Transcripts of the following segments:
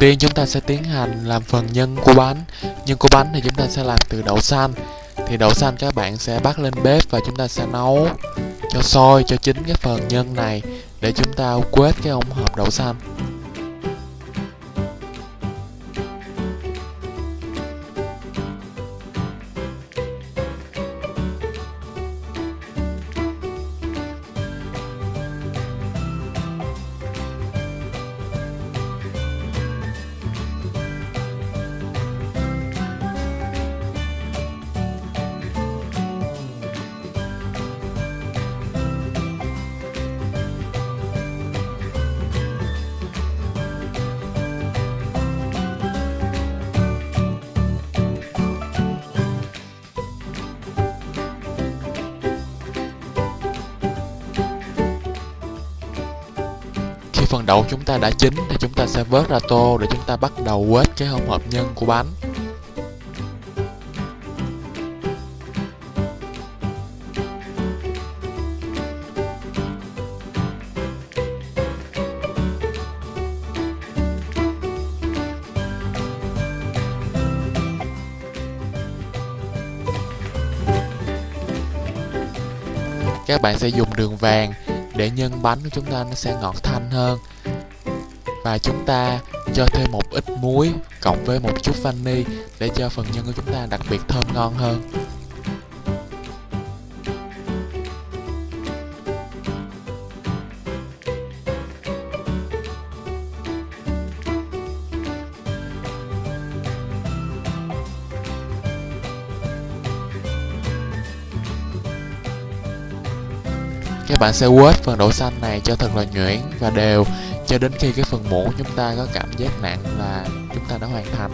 tiên chúng ta sẽ tiến hành làm phần nhân của bánh. Nhân của bánh thì chúng ta sẽ làm từ đậu xanh. Thì đậu xanh các bạn sẽ bắt lên bếp và chúng ta sẽ nấu cho sôi, cho chín cái phần nhân này để chúng ta quết cái hỗn hợp đậu xanh. Phần đậu chúng ta đã chín thì chúng ta sẽ vớt ra tô để chúng ta bắt đầu quết cái hỗn hợp nhân của bánh. Các bạn sẽ dùng đường vàng để nhân bánh của chúng ta nó sẽ ngọt thanh hơn. Và chúng ta cho thêm một ít muối cộng với một chút vani để cho phần nhân của chúng ta đặc biệt thơm ngon hơn. Các bạn sẽ quết phần đậu xanh này cho thật là nhuyễn và đều cho đến khi cái phần muỗng chúng ta có cảm giác nặng là chúng ta đã hoàn thành.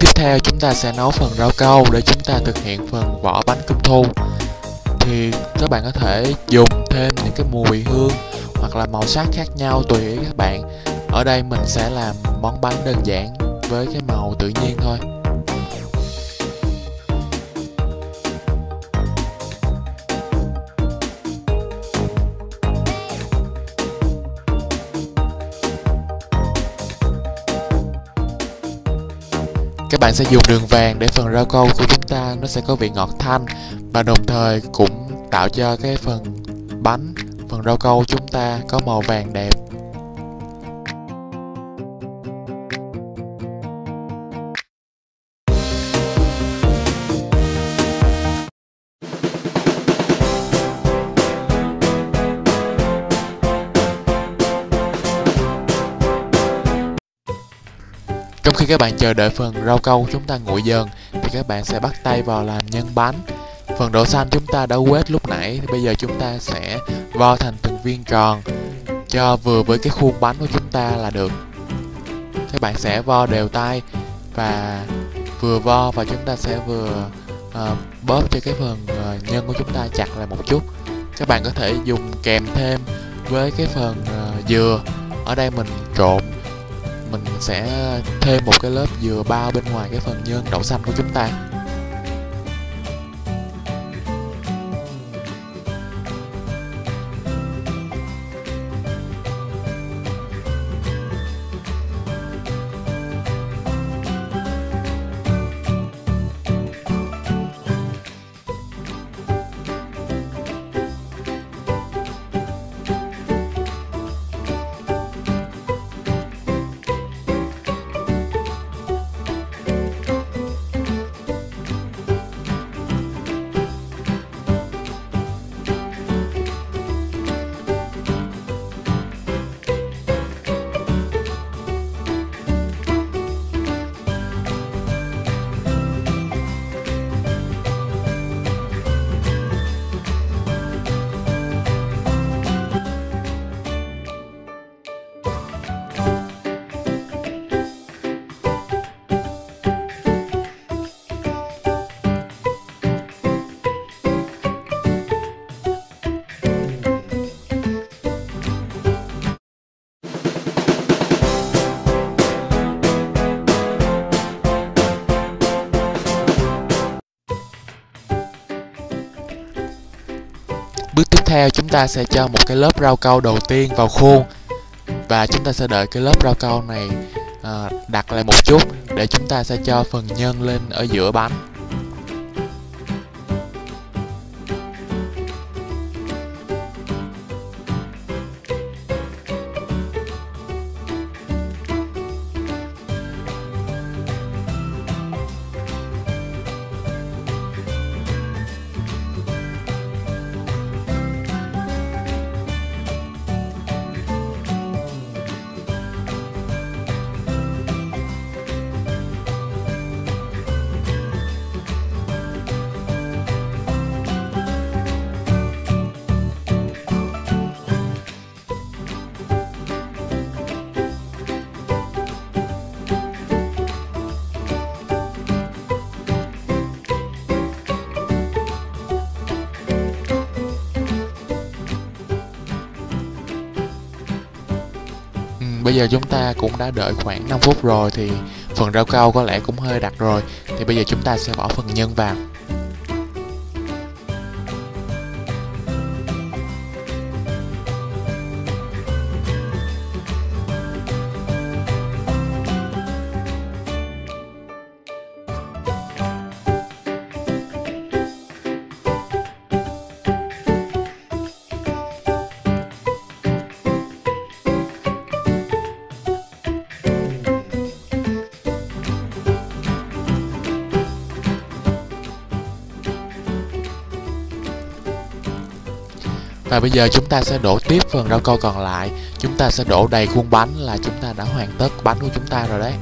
Tiếp theo chúng ta sẽ nấu phần rau câu để chúng ta thực hiện phần vỏ bánh trung thu. Thì các bạn có thể dùng thêm những cái mùi hương hoặc là màu sắc khác nhau tùy ý các bạn. Ở đây mình sẽ làm món bánh đơn giản với cái màu tự nhiên thôi. Các bạn sẽ dùng đường vàng để phần rau câu của chúng ta nó sẽ có vị ngọt thanh và đồng thời cũng tạo cho cái phần rau câu chúng ta có màu vàng đẹp. Trong khi các bạn chờ đợi phần rau câu chúng ta nguội dần thì các bạn sẽ bắt tay vào làm nhân bánh. Phần đậu xanh chúng ta đã quết lúc nãy thì bây giờ chúng ta sẽ vo thành từng viên tròn cho vừa với cái khuôn bánh của chúng ta là được. Các bạn sẽ vo đều tay và vừa vo và chúng ta sẽ vừa bóp cho cái phần nhân của chúng ta chặt lại một chút. Các bạn có thể dùng kèm thêm với cái phần dừa. Ở đây mình sẽ thêm một cái lớp dừa bao bên ngoài cái phần nhân đậu xanh của chúng ta. ta sẽ cho một cái lớp rau câu đầu tiên vào khuôn. Và chúng ta sẽ đợi cái lớp rau câu này đặt lại một chút để chúng ta sẽ cho phần nhân lên ở giữa bánh. Bây giờ chúng ta cũng đã đợi khoảng 5 phút rồi thì phần rau câu có lẽ cũng hơi đặc rồi. Thì bây giờ chúng ta sẽ bỏ phần nhân vào. Và bây giờ chúng ta sẽ đổ tiếp phần rau câu còn lại. Chúng ta sẽ đổ đầy khuôn bánh là chúng ta đã hoàn tất bánh của chúng ta rồi đấy.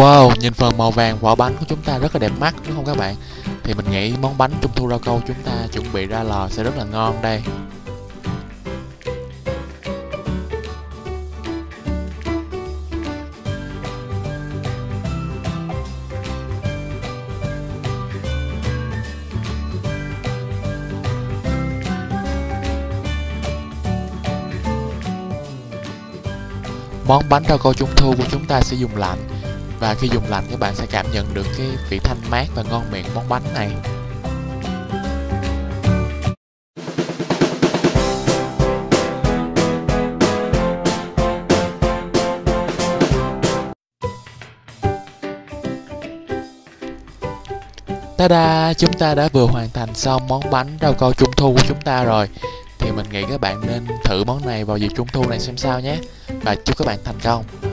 Wow, nhìn phần màu vàng vỏ bánh của chúng ta rất là đẹp mắt đúng không các bạn? Thì mình nghĩ món bánh trung thu rau câu chúng ta chuẩn bị ra lò sẽ rất là ngon đây. Món bánh rau câu trung thu của chúng ta sẽ dùng lạnh. Và khi dùng lạnh các bạn sẽ cảm nhận được cái vị thanh mát và ngon miệng món bánh này. Ta-da! Chúng ta đã vừa hoàn thành xong món bánh rau câu trung thu của chúng ta rồi. Thì mình nghĩ các bạn nên thử món này vào dịp trung thu này xem sao nhé. Và chúc các bạn thành công!